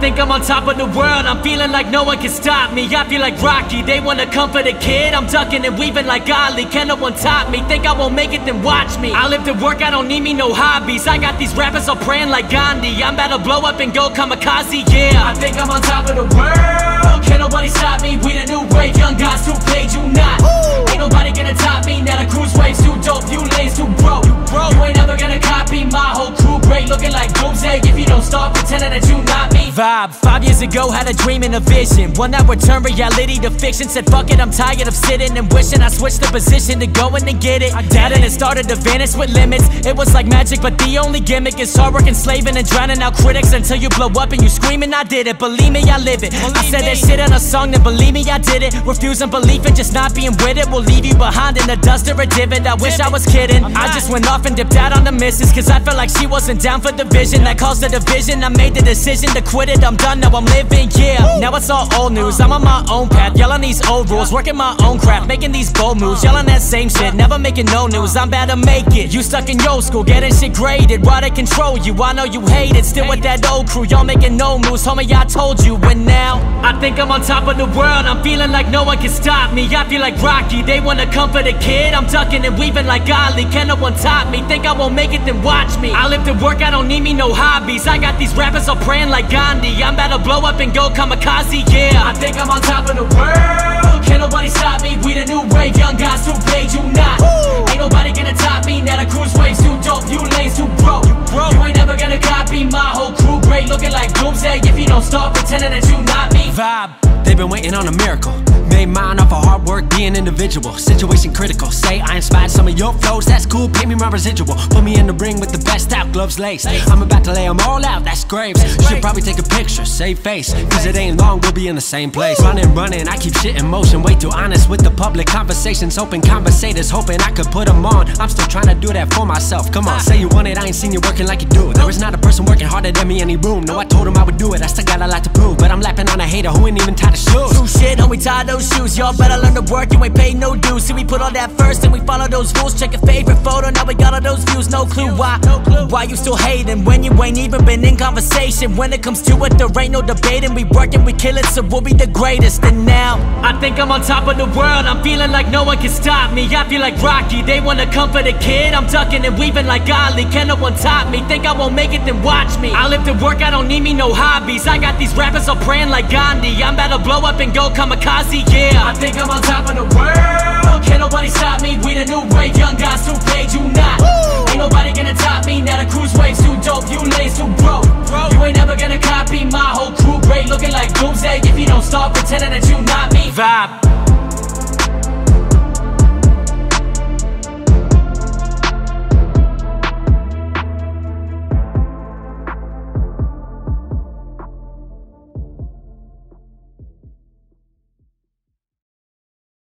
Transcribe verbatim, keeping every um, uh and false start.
think I'm on top of the world. I'm feeling like no one can stop me. I feel like Rocky, they wanna come for the kid. I'm ducking and weaving like Ollie. Can no one top me? Think I won't make it, then watch me. I live to work, I don't need me no hobbies. I got these rappers all praying like Gandhi. I'm about to blow up and go kamikaze, yeah. I think I'm on top of the world. Can't nobody stop me, we the new wave. Young guys who play, do not. Ooh. Ain't nobody gonna top me. Now the cruise waves too dope, you lanes too broke. You, broke. You ain't never gonna copy. My whole crew great, looking like Doomsday. If you don't start pretending that you not me. Vibe, five years ago had a dream and a vision. One that would turn reality to fiction. Said fuck it, I'm tired of sitting and wishing. I switched the position to go in and get it. I did it. It started to vanish with limits. It was like magic, but the only gimmick is hard work, enslaving and drowning out critics until you blow up and you screaming, I did it. Believe me, I live it. Believe I said me. That shit on a song, then believe me, I did it. Refusing belief and just not being with it will leave you behind in the dust or a divot. I wish I was kidding. I just went off and dipped out on the missus, cause I felt like she wasn't down for the vision. That caused the division. I made the decision to quit it. I'm done, now I'm living, yeah. Now it's all old news. I'm on my own path, yelling these old rules, working my own crap, making these bold moves, yelling that same shit, never making no news. I'm about to make it. You stuck in your school, getting shit graded. Why they control you? I know you hate it. Still with that old crew, y'all making no moves, homie. I told you, and now I think I'm on top of the world. I'm feeling like no one can stop me. I feel like Rocky, they wanna come for the kid. I'm ducking and weaving like Ollie. Can no one top me? Think I won't make it, then watch me. I live to work, I don't need me no hobbies. I got these rappers all praying like Gandhi. I'm about to blow up and go kamikaze, yeah. I think I'm on top of the world. Can't nobody stop me, we the new wave. Young guys who play, do not. Ooh. Ain't nobody gonna top me. Now the cruise waves too dope, you lanes too broke. You, broke. You ain't never gonna copy. My whole crew great, looking like Doomsday. If you don't start pretending that you not me. Vibe, they've been waiting on a miracle. Made mine off of hard work, being individual. Situation critical, say I inspired some of your flows. That's cool, pay me my residual. Put me in the ring with the best out, gloves laced. I'm about to lay them all out, that's graves. You should probably take a picture, save face, cause it ain't long, we'll be in the same place. Running, running, I keep shit in motion. Way too honest with the public conversations. Hoping conversators, hoping I could put them on. I'm still trying to do that for myself, come on. Say you want it, I ain't seen you working like you do. There is not a person working harder than me in any room. No, I told him I would do it, I still got a lot to prove. But I'm lapping on a hater who ain't even tied of shoes. True shit, homie, tied those shoes. Y'all better learn to work, you ain't paid no dues. See, we put all that first and we follow those rules. Check your favorite photo, now we got all those views. No clue why, no clue why you still hating when you ain't even been in conversation. When it comes to it, there ain't no debating. We work and we kill it, so we'll be the greatest. And now I think I'm on top of the world. I'm feeling like no one can stop me. I feel like Rocky, they wanna come for the kid. I'm ducking and weaving like Ollie. Can no one top me? Think I won't make it, then watch me. I live to work, I don't need me no hobbies. I got these rappers all praying like Gandhi. I'm about to blow up and go kamikaze, yeah. I think I'm on top of the world. Can't nobody stop me, we the new wave. Young guys who play, do not. Ooh. Ain't nobody gonna top me. Now the cruise waves too dope, you lanes too broke. Bro. You ain't never gonna copy. My whole crew great, looking like Doomsday. If you don't start pretending that you not me. Vibe.